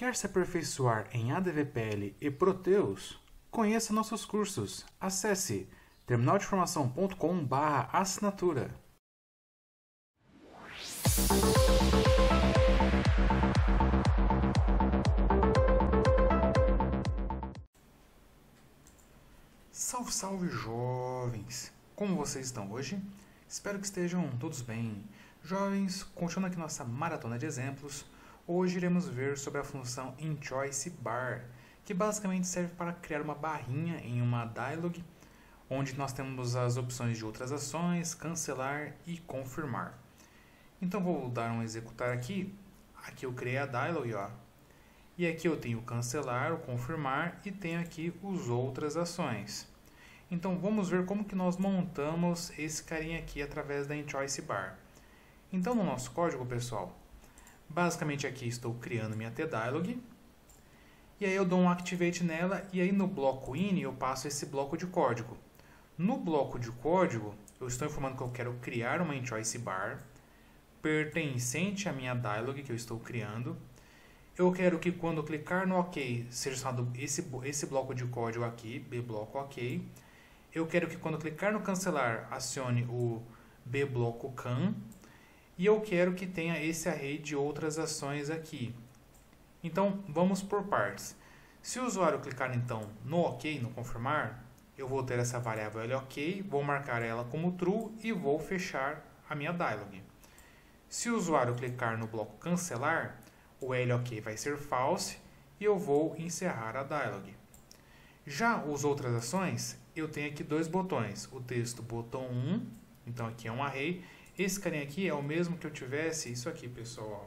Quer se aperfeiçoar em ADVPL e Protheus? Conheça nossos cursos. Acesse terminaldeformação.com/assinatura. Salve, salve, jovens! Como vocês estão hoje? Espero que estejam todos bem. Jovens, continuando aqui nossa maratona de exemplos, hoje iremos ver sobre a função EnchoiceBar, que basicamente serve para criar uma barrinha em uma dialog, onde nós temos as opções de outras ações, cancelar e confirmar. Então vou dar um executar aqui. Aqui eu criei a dialog, ó. E aqui eu tenho o cancelar, o confirmar e tenho aqui as outras ações. Então vamos ver como que nós montamos esse carinha aqui através da EnchoiceBar. Então no nosso código, pessoal, basicamente aqui estou criando minha T-Dialog. E aí eu dou um Activate nela e aí no bloco INI eu passo esse bloco de código. No bloco de código eu estou informando que eu quero criar uma EnchoiceBar pertencente à minha Dialog que eu estou criando. Eu quero que quando clicar no OK seja chamado esse bloco de código aqui, B-Bloco OK. Eu quero que quando clicar no cancelar acione o B-Bloco CAN. E eu quero que tenha esse array de outras ações aqui. Então vamos por partes. Se o usuário clicar então no OK, no confirmar, eu vou ter essa variável L OK, vou marcar ela como true e vou fechar a minha dialog. Se o usuário clicar no bloco cancelar, o L OK vai ser false e eu vou encerrar a dialog. Já as outras ações, eu tenho aqui dois botões, o texto botão 1, então aqui é um array. Esse carinha aqui é o mesmo que eu tivesse isso aqui, pessoal. Ó.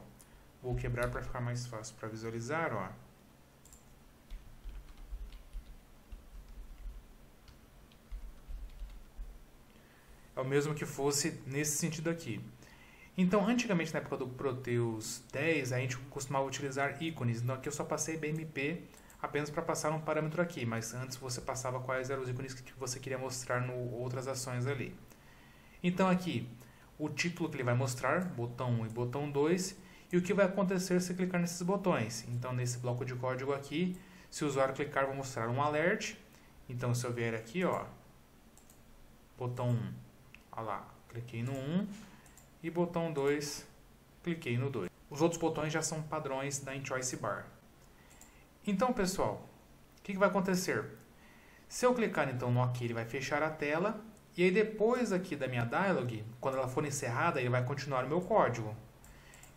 Vou quebrar para ficar mais fácil para visualizar. Ó. É o mesmo que fosse nesse sentido aqui. Então, antigamente, na época do Protheus 10, a gente costumava utilizar ícones. Então, aqui eu só passei BMP apenas para passar um parâmetro aqui. Mas antes você passava quais eram os ícones que você queria mostrar no outras ações ali. Então, aqui, o título que ele vai mostrar, botão 1 e botão 2, e o que vai acontecer se clicar nesses botões. Então, nesse bloco de código aqui, se o usuário clicar, vai mostrar um alert. Então, se eu vier aqui, ó, botão 1, olha lá, cliquei no 1, e botão 2, cliquei no 2. Os outros botões já são padrões da EnchoiceBar. Então, pessoal, o que vai acontecer? Se eu clicar, então, no OK, ele vai fechar a tela. E aí depois aqui da minha dialog, quando ela for encerrada, ele vai continuar o meu código.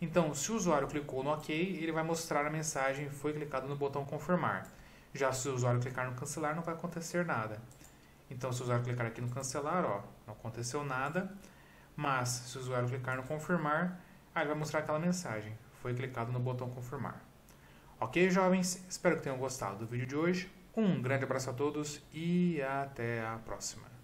Então, se o usuário clicou no OK, ele vai mostrar a mensagem foi clicado no botão confirmar. Já se o usuário clicar no cancelar, não vai acontecer nada. Então, se o usuário clicar aqui no cancelar, ó, não aconteceu nada. Mas, se o usuário clicar no confirmar, aí vai mostrar aquela mensagem. Foi clicado no botão confirmar. Ok, jovens? Espero que tenham gostado do vídeo de hoje. Um grande abraço a todos e até a próxima.